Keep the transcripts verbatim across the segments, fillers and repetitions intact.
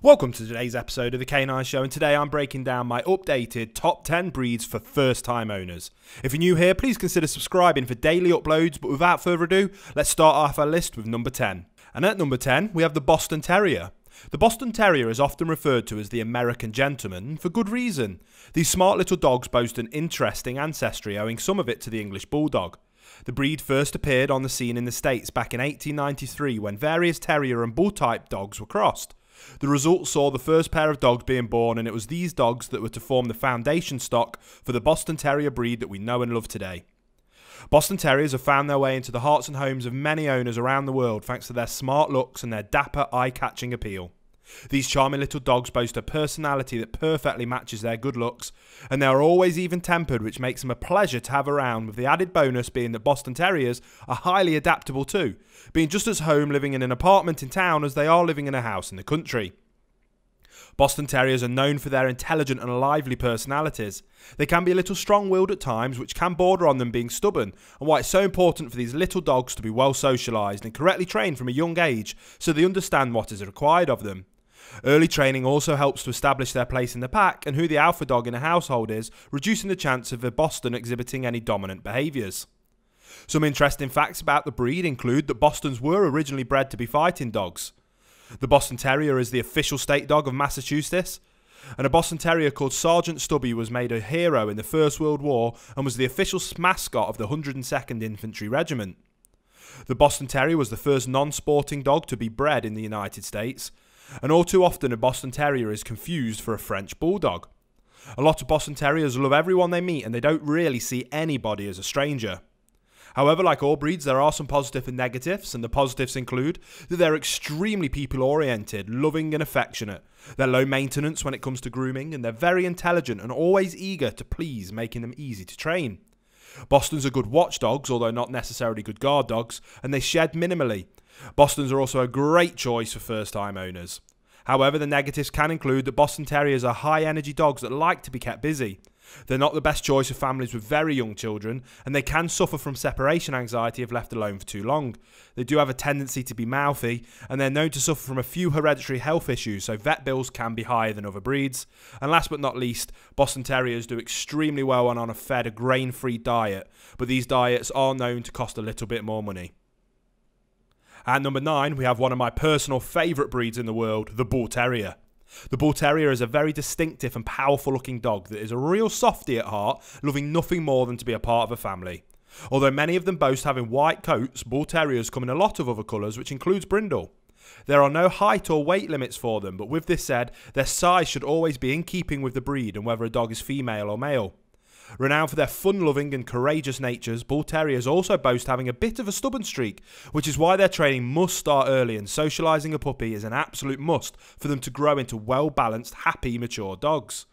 Welcome to today's episode of the Canine Show, and today I'm breaking down my updated top ten breeds for first time owners. If you're new here, please consider subscribing for daily uploads, but without further ado, let's start off our list with number ten. And at number ten, we have the Boston Terrier. The Boston Terrier is often referred to as the American gentleman, for good reason. These smart little dogs boast an interesting ancestry, owing some of it to the English Bulldog. The breed first appeared on the scene in the States back in eighteen ninety-three when various Terrier and Bull type dogs were crossed. The result saw the first pair of dogs being born, and it was these dogs that were to form the foundation stock for the Boston Terrier breed that we know and love today. Boston Terriers have found their way into the hearts and homes of many owners around the world thanks to their smart looks and their dapper, eye-catching appeal. These charming little dogs boast a personality that perfectly matches their good looks, and they are always even-tempered, which makes them a pleasure to have around, with the added bonus being that Boston Terriers are highly adaptable too, being just as home living in an apartment in town as they are living in a house in the country. Boston Terriers are known for their intelligent and lively personalities. They can be a little strong-willed at times, which can border on them being stubborn, and why it's so important for these little dogs to be well socialised and correctly trained from a young age so they understand what is required of them. Early training also helps to establish their place in the pack and who the alpha dog in a household is, reducing the chance of a Boston exhibiting any dominant behaviours. Some interesting facts about the breed include that Bostons were originally bred to be fighting dogs. The Boston Terrier is the official state dog of Massachusetts, and a Boston Terrier called Sergeant Stubby was made a hero in the First World War and was the official mascot of the one hundred second Infantry Regiment. The Boston Terrier was the first non-sporting dog to be bred in the United States, and all too often a Boston Terrier is confused for a French Bulldog. A lot of Boston Terriers love everyone they meet and they don't really see anybody as a stranger. However, like all breeds, there are some positive and negatives, and the positives include that they're extremely people-oriented, loving and affectionate. They're low maintenance when it comes to grooming, and they're very intelligent and always eager to please, making them easy to train. Bostons are good watchdogs, although not necessarily good guard dogs, and they shed minimally. Bostons are also a great choice for first-time owners. However, the negatives can include that Boston Terriers are high-energy dogs that like to be kept busy. They're not the best choice for families with very young children, and they can suffer from separation anxiety if left alone for too long. They do have a tendency to be mouthy, and they're known to suffer from a few hereditary health issues, so vet bills can be higher than other breeds. And last but not least, Boston Terriers do extremely well when on a fed a grain-free diet, but these diets are known to cost a little bit more money. At number nine, we have one of my personal favourite breeds in the world, the Bull Terrier. The Bull Terrier is a very distinctive and powerful looking dog that is a real softie at heart, loving nothing more than to be a part of a family. Although many of them boast having white coats, Bull Terriers come in a lot of other colours, which includes brindle. There are no height or weight limits for them, but with this said, their size should always be in keeping with the breed and whether a dog is female or male. Renowned for their fun-loving and courageous natures, Bull Terriers also boast having a bit of a stubborn streak, which is why their training must start early, and socialising a puppy is an absolute must for them to grow into well-balanced, happy, mature dogs.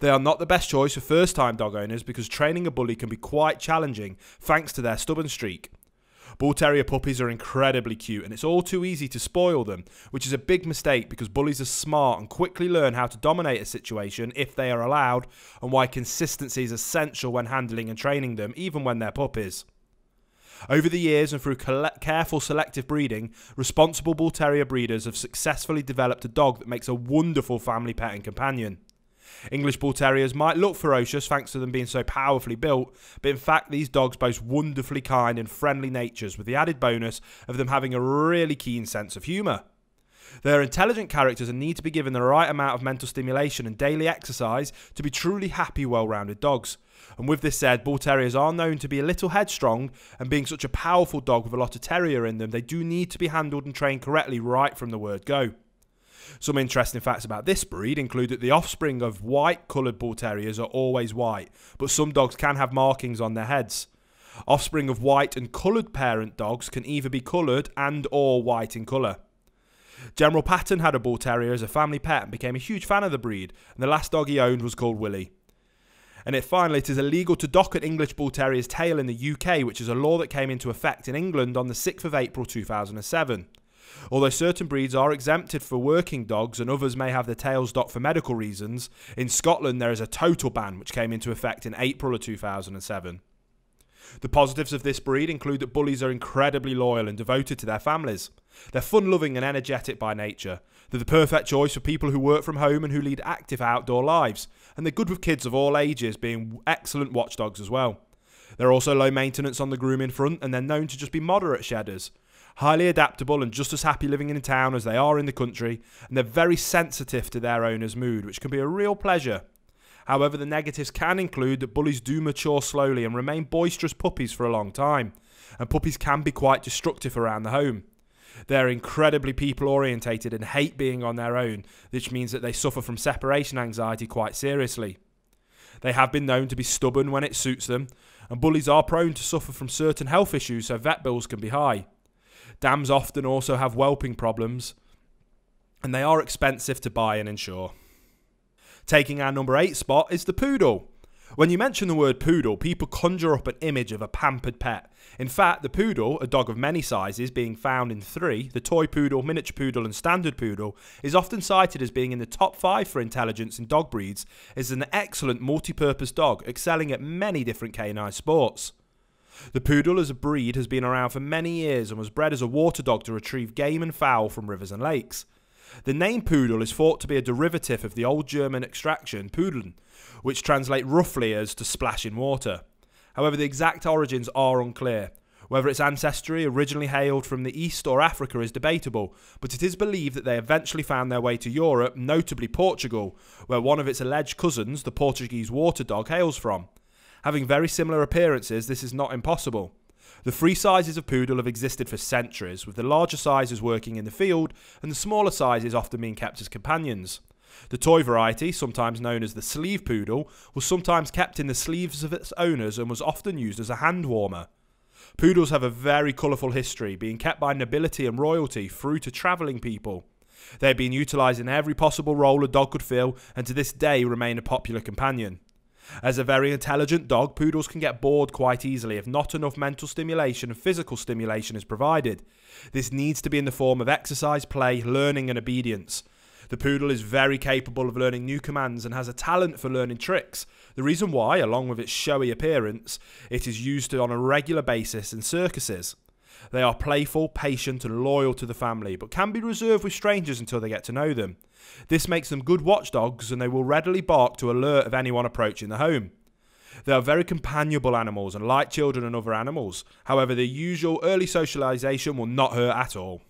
They are not the best choice for first-time dog owners because training a bully can be quite challenging thanks to their stubborn streak. Bull Terrier puppies are incredibly cute, and it's all too easy to spoil them, which is a big mistake because bullies are smart and quickly learn how to dominate a situation if they are allowed, and why consistency is essential when handling and training them, even when they're puppies. Over the years and through careful selective breeding, responsible Bull Terrier breeders have successfully developed a dog that makes a wonderful family pet and companion. English Bull Terriers might look ferocious thanks to them being so powerfully built, but in fact these dogs boast wonderfully kind and friendly natures, with the added bonus of them having a really keen sense of humour. They are intelligent characters and need to be given the right amount of mental stimulation and daily exercise to be truly happy, well-rounded dogs. And with this said, Bull Terriers are known to be a little headstrong, and being such a powerful dog with a lot of terrier in them, they do need to be handled and trained correctly right from the word go. Some interesting facts about this breed include that the offspring of white-coloured Bull Terriers are always white, but some dogs can have markings on their heads. Offspring of white and coloured parent dogs can either be coloured and or white in colour. General Patton had a Bull Terrier as a family pet and became a huge fan of the breed, and the last dog he owned was called Willie. And it finally, it is illegal to dock an English Bull Terrier's tail in the U K, which is a law that came into effect in England on the sixth of April two thousand seven. Although certain breeds are exempted for working dogs and others may have their tails docked for medical reasons, in Scotland there is a total ban which came into effect in April of two thousand seven. The positives of this breed include that bullies are incredibly loyal and devoted to their families. They're fun-loving and energetic by nature. They're the perfect choice for people who work from home and who lead active outdoor lives, and they're good with kids of all ages, being excellent watchdogs as well. They're also low maintenance on the grooming front, and they're known to just be moderate shedders. Highly adaptable and just as happy living in town as they are in the country, and they're very sensitive to their owner's mood, which can be a real pleasure. However, the negatives can include that bullies do mature slowly and remain boisterous puppies for a long time, and puppies can be quite destructive around the home. They're incredibly people-orientated and hate being on their own, which means that they suffer from separation anxiety quite seriously. They have been known to be stubborn when it suits them, and bullies are prone to suffer from certain health issues, so vet bills can be high. Dams often also have whelping problems, and they are expensive to buy and insure. Taking our number eight spot is the poodle. When you mention the word poodle, people conjure up an image of a pampered pet. In fact, the poodle, a dog of many sizes being found in three, the Toy Poodle, Miniature Poodle and Standard Poodle, is often cited as being in the top five for intelligence in dog breeds, is an excellent multi-purpose dog, excelling at many different canine sports. The poodle as a breed has been around for many years and was bred as a water dog to retrieve game and fowl from rivers and lakes. The name poodle is thought to be a derivative of the old German extraction pudeln, which translates roughly as to splash in water. However, the exact origins are unclear. Whether its ancestry originally hailed from the East or Africa is debatable, but it is believed that they eventually found their way to Europe, notably Portugal, where one of its alleged cousins, the Portuguese water dog, hails from. Having very similar appearances, this is not impossible. The three sizes of poodle have existed for centuries, with the larger sizes working in the field and the smaller sizes often being kept as companions. The toy variety, sometimes known as the sleeve poodle, was sometimes kept in the sleeves of its owners and was often used as a hand warmer. Poodles have a very colourful history, being kept by nobility and royalty through to travelling people. They have been utilised in every possible role a dog could fill and to this day remain a popular companion. As a very intelligent dog, poodles can get bored quite easily if not enough mental stimulation and physical stimulation is provided. This needs to be in the form of exercise, play, learning and obedience. The poodle is very capable of learning new commands and has a talent for learning tricks. The reason why, along with its showy appearance, it is used on a regular basis in circuses. They are playful, patient and loyal to the family, but can be reserved with strangers until they get to know them. This makes them good watchdogs and they will readily bark to alert of anyone approaching the home. They are very companionable animals and like children and other animals. However, their usual early socialisation will not hurt at all.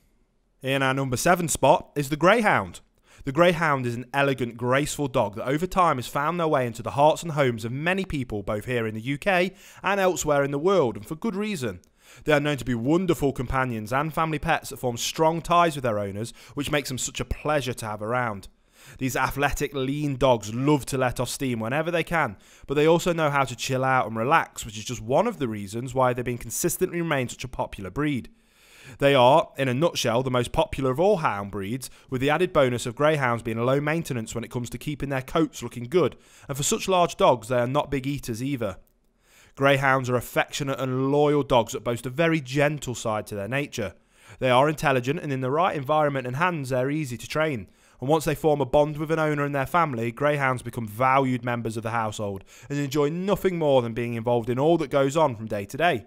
In our number seven spot is the Greyhound. The Greyhound is an elegant, graceful dog that over time has found their way into the hearts and homes of many people both here in the U K and elsewhere in the world, and for good reason. They are known to be wonderful companions and family pets that form strong ties with their owners, which makes them such a pleasure to have around. These athletic, lean dogs love to let off steam whenever they can, but they also know how to chill out and relax, which is just one of the reasons why they've been consistently remained such a popular breed. They are, in a nutshell, the most popular of all hound breeds, with the added bonus of greyhounds being low maintenance when it comes to keeping their coats looking good, and for such large dogs they are not big eaters either. Greyhounds are affectionate and loyal dogs that boast a very gentle side to their nature. They are intelligent, and in the right environment and hands they are easy to train, and once they form a bond with an owner and their family, greyhounds become valued members of the household and enjoy nothing more than being involved in all that goes on from day to day.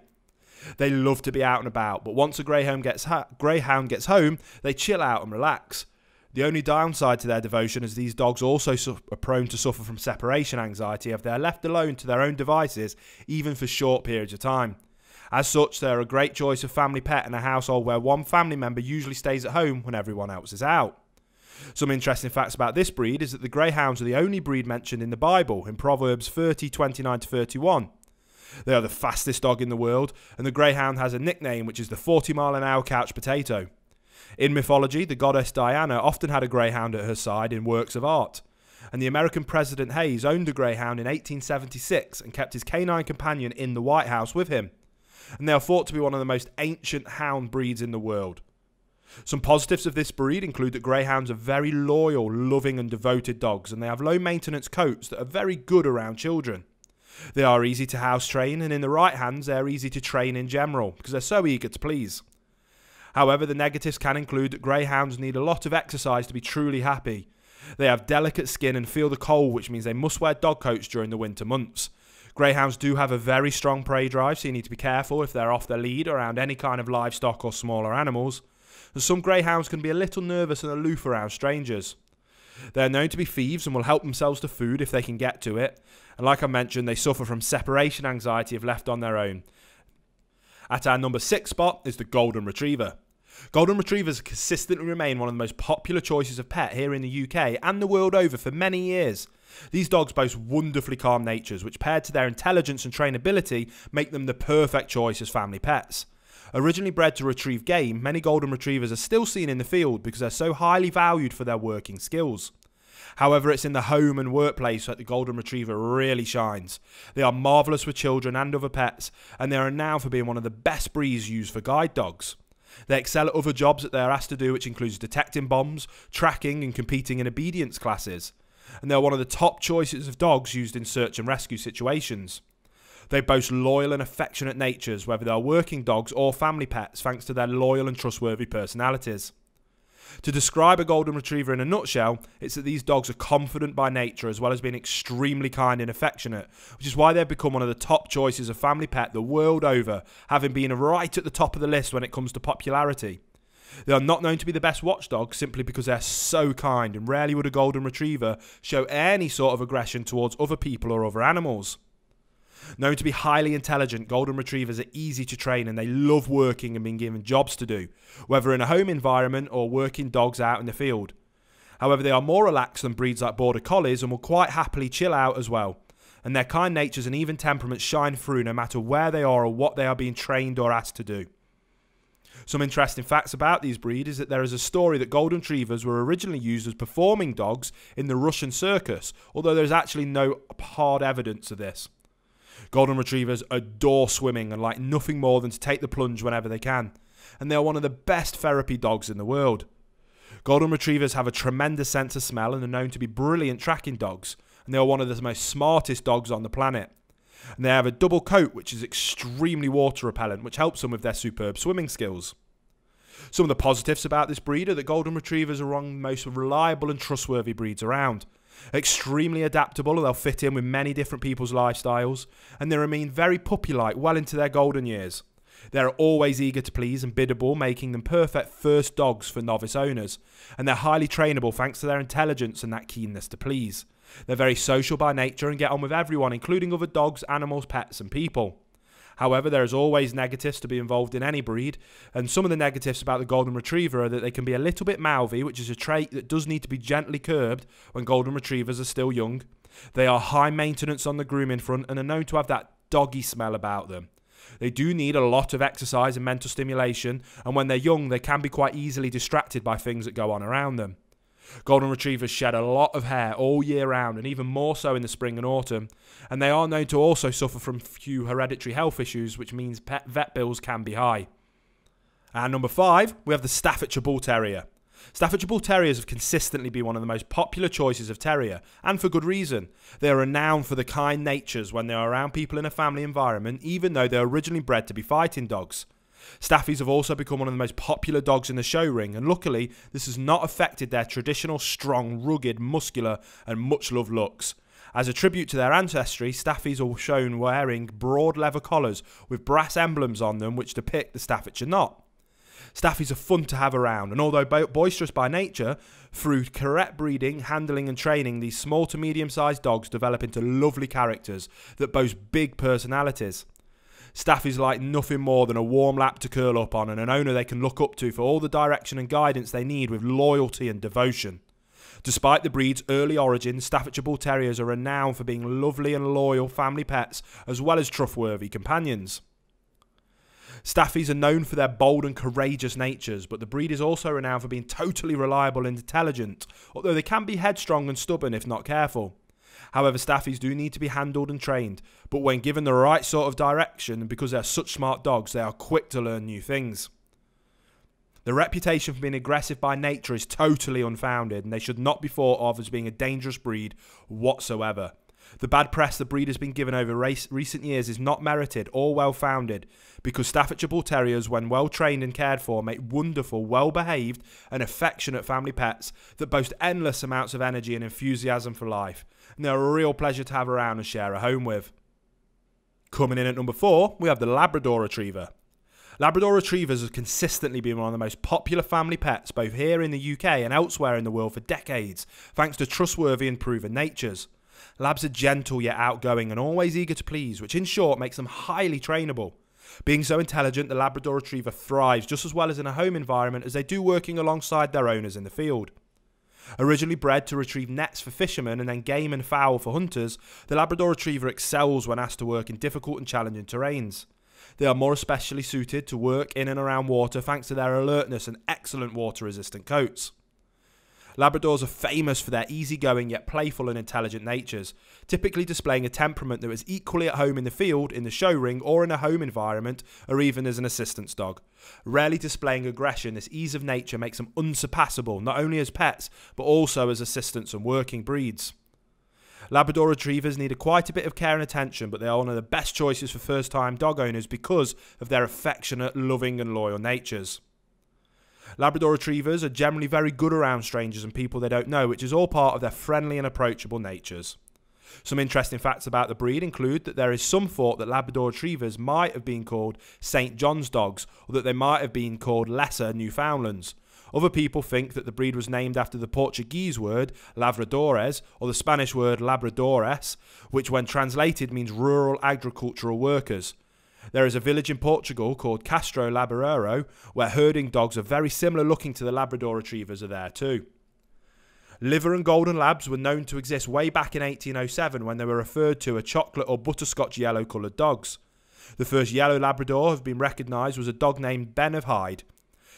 They love to be out and about, but once a greyhound gets, greyhound gets home, they chill out and relax. The only downside to their devotion is these dogs also are prone to suffer from separation anxiety if they are left alone to their own devices, even for short periods of time. As such, they are a great choice of family pet in a household where one family member usually stays at home when everyone else is out. Some interesting facts about this breed is that the greyhounds are the only breed mentioned in the Bible, in Proverbs thirty, twenty-nine to thirty-one. They are the fastest dog in the world, and the greyhound has a nickname which is the forty mile an hour couch potato. In mythology, the goddess Diana often had a greyhound at her side in works of art, and the American President Hayes owned a greyhound in eighteen seventy-six and kept his canine companion in the White House with him, and they are thought to be one of the most ancient hound breeds in the world. Some positives of this breed include that greyhounds are very loyal, loving and devoted dogs, and they have low maintenance coats that are very good around children. They are easy to house train, and in the right hands they are easy to train in general because they're so eager to please. However, the negatives can include that greyhounds need a lot of exercise to be truly happy. They have delicate skin and feel the cold, which means they must wear dog coats during the winter months. Greyhounds do have a very strong prey drive, so you need to be careful if they're off their lead around any kind of livestock or smaller animals. as some greyhounds can be a little nervous and aloof around strangers. They are known to be thieves and will help themselves to food if they can get to it, and like I mentioned, they suffer from separation anxiety if left on their own. At our number six spot is the Golden Retriever. Golden Retrievers consistently remain one of the most popular choices of pet here in the U K and the world over for many years. These dogs boast wonderfully calm natures, which paired to their intelligence and trainability make them the perfect choice as family pets. Originally bred to retrieve game, many Golden Retrievers are still seen in the field because they're so highly valued for their working skills. However, it's in the home and workplace that the Golden Retriever really shines. They are marvellous with children and other pets, and they are renowned for being one of the best breeds used for guide dogs. They excel at other jobs that they are asked to do, which includes detecting bombs, tracking and competing in obedience classes. And they are one of the top choices of dogs used in search and rescue situations. They boast loyal and affectionate natures, whether they are working dogs or family pets, thanks to their loyal and trustworthy personalities. To describe a Golden Retriever in a nutshell, it's that these dogs are confident by nature as well as being extremely kind and affectionate, which is why they've become one of the top choices of family pet the world over, having been right at the top of the list when it comes to popularity. They are not known to be the best watchdogs simply because they're so kind, and rarely would a Golden Retriever show any sort of aggression towards other people or other animals. Known to be highly intelligent, Golden Retrievers are easy to train and they love working and being given jobs to do, whether in a home environment or working dogs out in the field. However, they are more relaxed than breeds like Border Collies and will quite happily chill out as well. And their kind natures and even temperaments shine through no matter where they are or what they are being trained or asked to do. Some interesting facts about these breeds is that there is a story that Golden Retrievers were originally used as performing dogs in the Russian circus, although there is actually no hard evidence of this. Golden Retrievers adore swimming and like nothing more than to take the plunge whenever they can, and they are one of the best therapy dogs in the world. Golden Retrievers have a tremendous sense of smell and are known to be brilliant tracking dogs, and they are one of the most smartest dogs on the planet. And they have a double coat which is extremely water repellent, which helps them with their superb swimming skills. Some of the positives about this breed are that Golden Retrievers are among the most reliable and trustworthy breeds around. Extremely adaptable, they'll fit in with many different people's lifestyles, and they remain very puppy-like well into their golden years. They're always eager to please and biddable, making them perfect first dogs for novice owners, and they're highly trainable thanks to their intelligence and that keenness to please. They're very social by nature and get on with everyone, including other dogs, animals, pets and people. However, there is always negatives to be involved in any breed, and some of the negatives about the Golden Retriever are that they can be a little bit mouthy, which is a trait that does need to be gently curbed when Golden Retrievers are still young. They are high maintenance on the grooming front and are known to have that doggy smell about them. They do need a lot of exercise and mental stimulation, and when they're young, they can be quite easily distracted by things that go on around them. Golden Retrievers shed a lot of hair all year round and even more so in the spring and autumn, and they are known to also suffer from few hereditary health issues, which means pet vet bills can be high. At number five, we have the Staffordshire Bull Terrier. Staffordshire Bull Terriers have consistently been one of the most popular choices of terrier, and for good reason. They are renowned for the kind natures when they are around people in a family environment, even though they are originally bred to be fighting dogs. Staffies have also become one of the most popular dogs in the show ring, and luckily this has not affected their traditional strong, rugged, muscular and much loved looks. As a tribute to their ancestry, Staffies are shown wearing broad leather collars with brass emblems on them which depict the Staffordshire knot. Staffies are fun to have around, and although boisterous by nature, through correct breeding, handling and training, these small to medium sized dogs develop into lovely characters that boast big personalities. Staffies like nothing more than a warm lap to curl up on and an owner they can look up to for all the direction and guidance they need with loyalty and devotion. Despite the breed's early origin, Staffordshire Bull Terriers are renowned for being lovely and loyal family pets as well as trustworthy companions. Staffies are known for their bold and courageous natures, but the breed is also renowned for being totally reliable and intelligent, although they can be headstrong and stubborn if not careful. However, Staffies do need to be handled and trained, but when given the right sort of direction, because they're such smart dogs, they are quick to learn new things. The reputation for being aggressive by nature is totally unfounded, and they should not be thought of as being a dangerous breed whatsoever. The bad press the breed has been given over race recent years is not merited or well-founded, because Staffordshire Bull Terriers, when well-trained and cared for, make wonderful, well-behaved and affectionate family pets that boast endless amounts of energy and enthusiasm for life. And they're a real pleasure to have around and share a home with. Coming in at number four, we have the Labrador Retriever. Labrador Retrievers have consistently been one of the most popular family pets both here in the U K and elsewhere in the world for decades, thanks to trustworthy and proven natures. Labs are gentle yet outgoing and always eager to please, which in short makes them highly trainable. Being so intelligent, the Labrador Retriever thrives just as well as in a home environment as they do working alongside their owners in the field. Originally bred to retrieve nets for fishermen and then game and fowl for hunters, the Labrador Retriever excels when asked to work in difficult and challenging terrains. They are more especially suited to work in and around water thanks to their alertness and excellent water-resistant coats. Labradors are famous for their easygoing yet playful and intelligent natures, typically displaying a temperament that is equally at home in the field, in the show ring, or in a home environment, or even as an assistance dog. Rarely displaying aggression, this ease of nature makes them unsurpassable, not only as pets, but also as assistants and working breeds. Labrador Retrievers need quite a bit of care and attention, but they are one of the best choices for first-time dog owners because of their affectionate, loving, and loyal natures. Labrador Retrievers are generally very good around strangers and people they don't know, which is all part of their friendly and approachable natures. Some interesting facts about the breed include that there is some thought that Labrador Retrievers might have been called Saint John's dogs, or that they might have been called Lesser Newfoundlands. Other people think that the breed was named after the Portuguese word lavradores, or the Spanish word labradores, which when translated means rural agricultural workers. There is a village in Portugal called Castro Laboreiro where herding dogs are very similar looking to the Labrador Retrievers are there too. Liver and Golden Labs were known to exist way back in eighteen oh seven when they were referred to as chocolate or butterscotch yellow coloured dogs. The first yellow Labrador have been recognised was a dog named Ben of Hyde.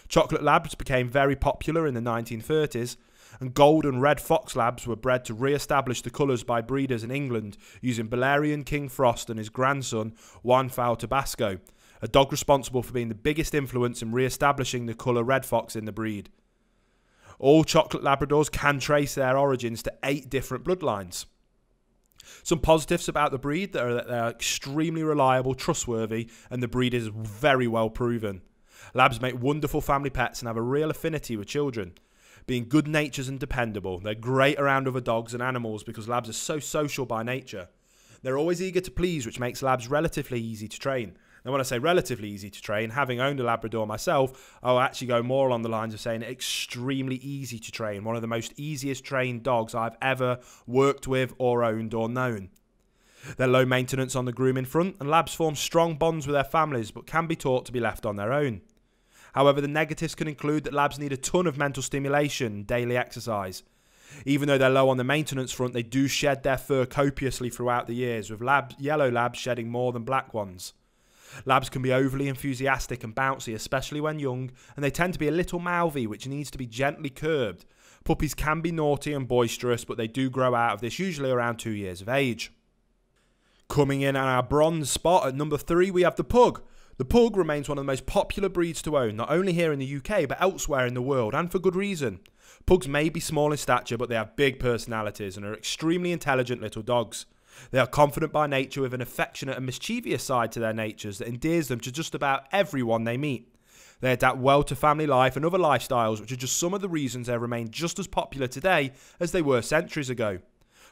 Chocolate Labs became very popular in the nineteen thirties, and Gold and Red Fox Labs were bred to re-establish the colours by breeders in England using Balerian King Frost and his grandson Juan Fau Tabasco, a dog responsible for being the biggest influence in re-establishing the colour Red Fox in the breed. All chocolate Labradors can trace their origins to eight different bloodlines. Some positives about the breed are that they are extremely reliable, trustworthy, and the breed is very well proven. Labs make wonderful family pets and have a real affinity with children. Being good natured and dependable, they're great around other dogs and animals because Labs are so social by nature. They're always eager to please, which makes Labs relatively easy to train. And when I say relatively easy to train, having owned a Labrador myself, I'll actually go more along the lines of saying extremely easy to train, one of the most easiest trained dogs I've ever worked with or owned or known. They're low maintenance on the grooming front, and Labs form strong bonds with their families but can be taught to be left on their own. However, the negatives can include that Labs need a ton of mental stimulation and daily exercise. Even though they're low on the maintenance front, they do shed their fur copiously throughout the years, with lab, yellow Labs shedding more than black ones. Labs can be overly enthusiastic and bouncy, especially when young, and they tend to be a little mouthy, which needs to be gently curbed. Puppies can be naughty and boisterous, but they do grow out of this, usually around two years of age. Coming in at our bronze spot at number three, we have the Pug. The Pug remains one of the most popular breeds to own, not only here in the U K, but elsewhere in the world, and for good reason. Pugs may be small in stature, but they have big personalities and are extremely intelligent little dogs. They are confident by nature with an affectionate and mischievous side to their natures that endears them to just about everyone they meet. They adapt well to family life and other lifestyles, which are just some of the reasons they remain just as popular today as they were centuries ago.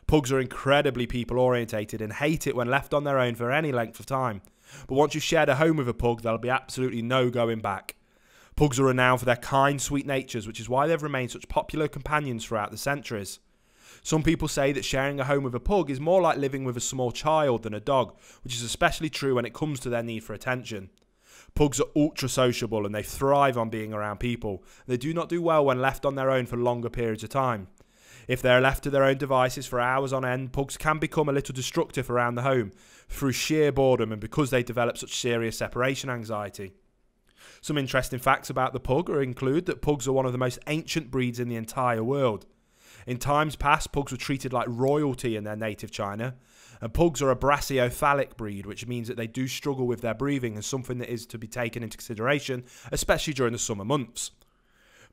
Pugs are incredibly people-orientated and hate it when left on their own for any length of time. But once you've shared a home with a pug, there'll be absolutely no going back. Pugs are renowned for their kind, sweet natures, which is why they've remained such popular companions throughout the centuries. Some people say that sharing a home with a pug is more like living with a small child than a dog, which is especially true when it comes to their need for attention. Pugs are ultra-sociable and they thrive on being around people. They do not do well when left on their own for longer periods of time. If they are left to their own devices for hours on end, pugs can become a little destructive around the home through sheer boredom and because they develop such serious separation anxiety. Some interesting facts about the pug include that pugs are one of the most ancient breeds in the entire world. In times past, pugs were treated like royalty in their native China, and pugs are a brachycephalic breed, which means that they do struggle with their breathing and something that is to be taken into consideration, especially during the summer months.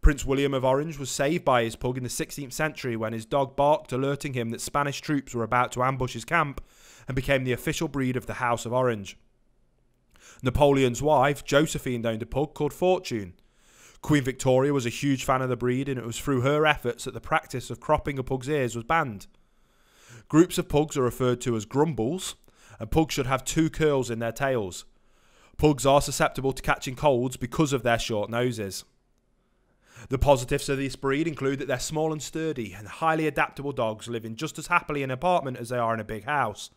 Prince William of Orange was saved by his pug in the sixteenth century when his dog barked, alerting him that Spanish troops were about to ambush his camp, and became the official breed of the House of Orange. Napoleon's wife, Josephine, owned a pug called Fortune. Queen Victoria was a huge fan of the breed, and it was through her efforts that the practice of cropping a pug's ears was banned. Groups of pugs are referred to as grumbles, and pugs should have two curls in their tails. Pugs are susceptible to catching colds because of their short noses. The positives of this breed include that they're small and sturdy, and highly adaptable dogs living just as happily in an apartment as they are in a big house.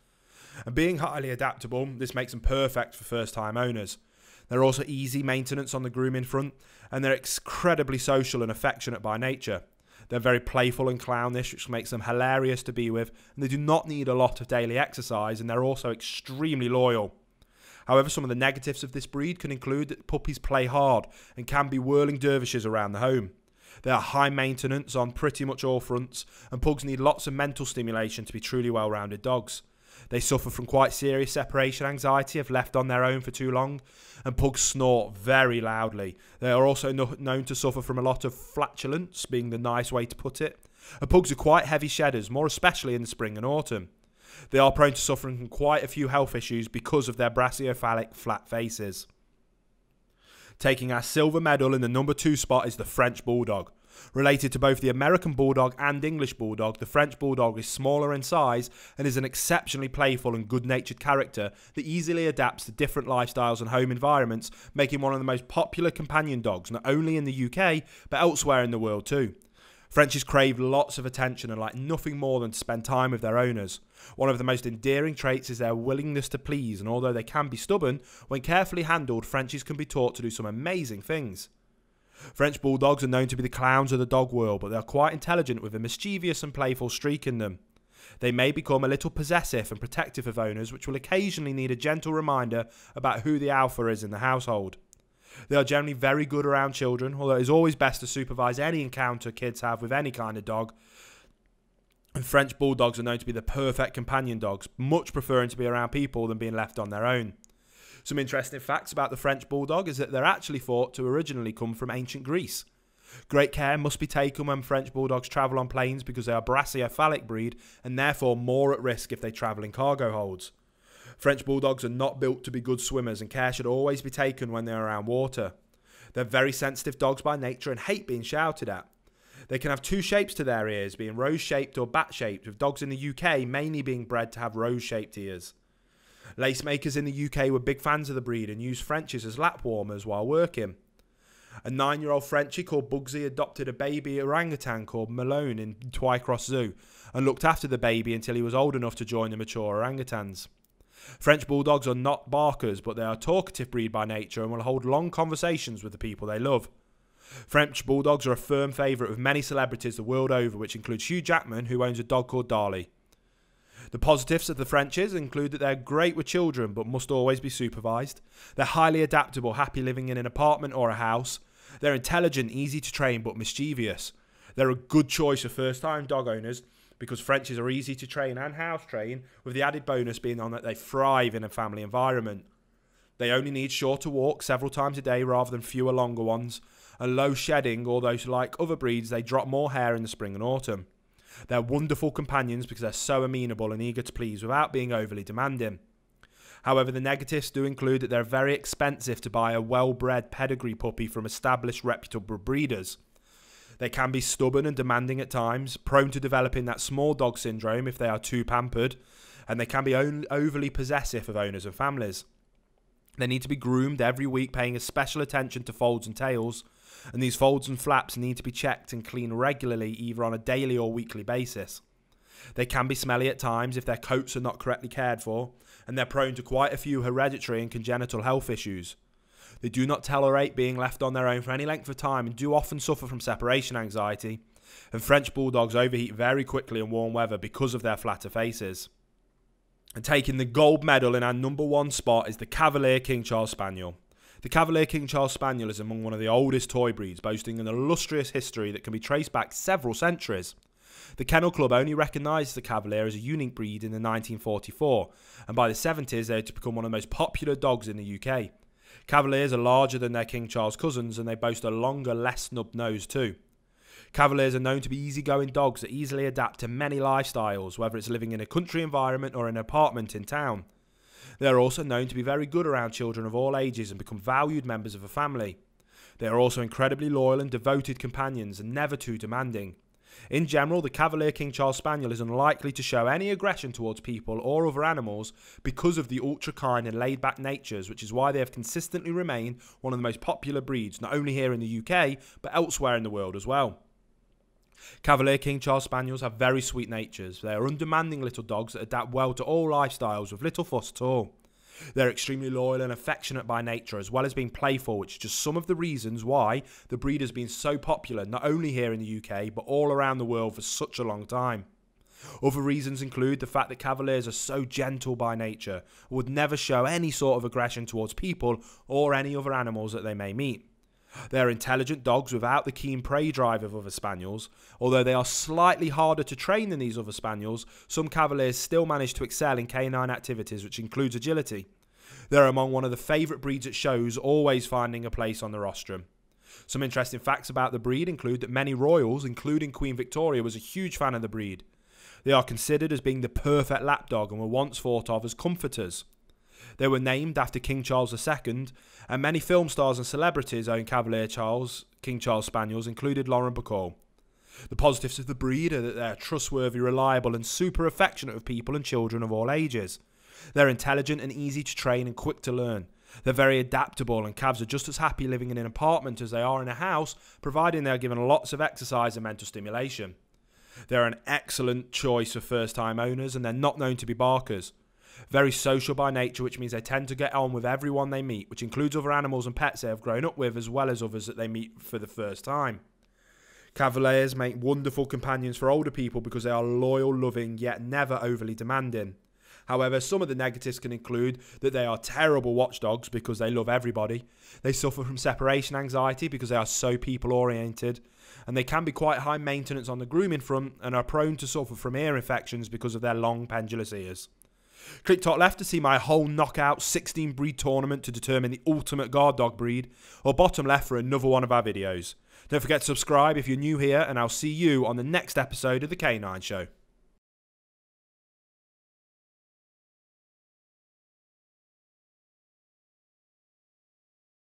And being highly adaptable, this makes them perfect for first-time owners. They're also easy maintenance on the grooming front, and they're incredibly social and affectionate by nature. They're very playful and clownish, which makes them hilarious to be with, and they do not need a lot of daily exercise, and they're also extremely loyal. However, some of the negatives of this breed can include that puppies play hard and can be whirling dervishes around the home. They are high maintenance on pretty much all fronts, and pugs need lots of mental stimulation to be truly well-rounded dogs. They suffer from quite serious separation anxiety if left on their own for too long, and pugs snort very loudly. They are also no known to suffer from a lot of flatulence, being the nice way to put it. And pugs are quite heavy shedders, more especially in the spring and autumn. They are prone to suffering from quite a few health issues because of their brachycephalic flat faces. Taking our silver medal in the number two spot is the French Bulldog. Related to both the American Bulldog and English Bulldog, the French Bulldog is smaller in size and is an exceptionally playful and good-natured character that easily adapts to different lifestyles and home environments, making one of the most popular companion dogs not only in the U K, but elsewhere in the world too. Frenchies crave lots of attention and like nothing more than to spend time with their owners. One of the most endearing traits is their willingness to please, and although they can be stubborn, when carefully handled, Frenchies can be taught to do some amazing things. French Bulldogs are known to be the clowns of the dog world, but they are quite intelligent with a mischievous and playful streak in them. They may become a little possessive and protective of owners, which will occasionally need a gentle reminder about who the alpha is in the household. They are generally very good around children, although it is always best to supervise any encounter kids have with any kind of dog. And French Bulldogs are known to be the perfect companion dogs, much preferring to be around people than being left on their own. Some interesting facts about the French Bulldog is that they're actually thought to originally come from ancient Greece. Great care must be taken when French Bulldogs travel on planes because they are a brachycephalic breed and therefore more at risk if they travel in cargo holds. French Bulldogs are not built to be good swimmers, and care should always be taken when they're around water. They're very sensitive dogs by nature and hate being shouted at. They can have two shapes to their ears, being rose-shaped or bat-shaped, with dogs in the U K mainly being bred to have rose-shaped ears. Lace makers in the U K were big fans of the breed and used Frenchies as lap warmers while working. A nine-year-old Frenchie called Bugsy adopted a baby orangutan called Malone in Twycross Zoo and looked after the baby until he was old enough to join the mature orangutans. French Bulldogs are not barkers, but they are a talkative breed by nature and will hold long conversations with the people they love. French Bulldogs are a firm favourite with many celebrities the world over, which includes Hugh Jackman, who owns a dog called Darley. The positives of the Frenchies include that they're great with children but must always be supervised. They're highly adaptable, happy living in an apartment or a house. They're intelligent, easy to train but mischievous. They're a good choice for first-time dog owners because Frenchies are easy to train and house train, with the added bonus being on that they thrive in a family environment. They only need shorter walks several times a day rather than fewer longer ones, and low shedding, although like other breeds they drop more hair in the spring and autumn. They're wonderful companions because they're so amenable and eager to please without being overly demanding. However, the negatives do include that they're very expensive to buy a well-bred pedigree puppy from established reputable breeders. They can be stubborn and demanding at times, prone to developing that small dog syndrome if they are too pampered, and they can be overly possessive of owners and families. They need to be groomed every week, paying a special attention to folds and tails, and these folds and flaps need to be checked and cleaned regularly, either on a daily or weekly basis. They can be smelly at times if their coats are not correctly cared for, and they're prone to quite a few hereditary and congenital health issues. They do not tolerate being left on their own for any length of time and do often suffer from separation anxiety, and French Bulldogs overheat very quickly in warm weather because of their flatter faces. And taking the gold medal in our number one spot is the Cavalier King Charles Spaniel. The Cavalier King Charles Spaniel is among one of the oldest toy breeds, boasting an illustrious history that can be traced back several centuries. The Kennel Club only recognised the Cavalier as a unique breed in nineteen forty-four, and by the seventies they had to become one of the most popular dogs in the U K. Cavaliers are larger than their King Charles cousins, and they boast a longer, less snubbed nose too. Cavaliers are known to be easygoing dogs that easily adapt to many lifestyles, whether it's living in a country environment or an apartment in town. They are also known to be very good around children of all ages and become valued members of a family. They are also incredibly loyal and devoted companions and never too demanding. In general, the Cavalier King Charles Spaniel is unlikely to show any aggression towards people or other animals because of the ultra-kind and laid-back natures, which is why they have consistently remained one of the most popular breeds, not only here in the U K, but elsewhere in the world as well. Cavalier King Charles Spaniels have very sweet natures. They are undemanding little dogs that adapt well to all lifestyles with little fuss at all. They're extremely loyal and affectionate by nature, as well as being playful, which is just some of the reasons why the breed has been so popular, not only here in the U K, but all around the world for such a long time. Other reasons include the fact that Cavaliers are so gentle by nature, would never show any sort of aggression towards people or any other animals that they may meet. They're intelligent dogs without the keen prey drive of other Spaniels. Although they are slightly harder to train than these other Spaniels, some Cavaliers still manage to excel in canine activities, which includes agility. They're among one of the favourite breeds at shows, always finding a place on the rostrum. Some interesting facts about the breed include that many royals, including Queen Victoria, was a huge fan of the breed. They are considered as being the perfect lapdog and were once thought of as comforters. They were named after King Charles the Second, and many film stars and celebrities own Cavalier Charles, King Charles Spaniels, included Lauren Bacall. The positives of the breed are that they are trustworthy, reliable, and super affectionate with people and children of all ages. They're intelligent and easy to train and quick to learn. They're very adaptable, and Cavs are just as happy living in an apartment as they are in a house, providing they are given lots of exercise and mental stimulation. They're an excellent choice for first-time owners, and they're not known to be barkers. Very social by nature, which means they tend to get on with everyone they meet, which includes other animals and pets they have grown up with, as well as others that they meet for the first time. Cavaliers make wonderful companions for older people because they are loyal, loving, yet never overly demanding. However, some of the negatives can include that they are terrible watchdogs because they love everybody. They suffer from separation anxiety because they are so people-oriented. And they can be quite high maintenance on the grooming front and are prone to suffer from ear infections because of their long, pendulous ears. Click top left to see my whole knockout sixteen breed tournament to determine the ultimate guard dog breed, or bottom left for another one of our videos. Don't forget to subscribe if you're new here, and I'll see you on the next episode of the Canine Show.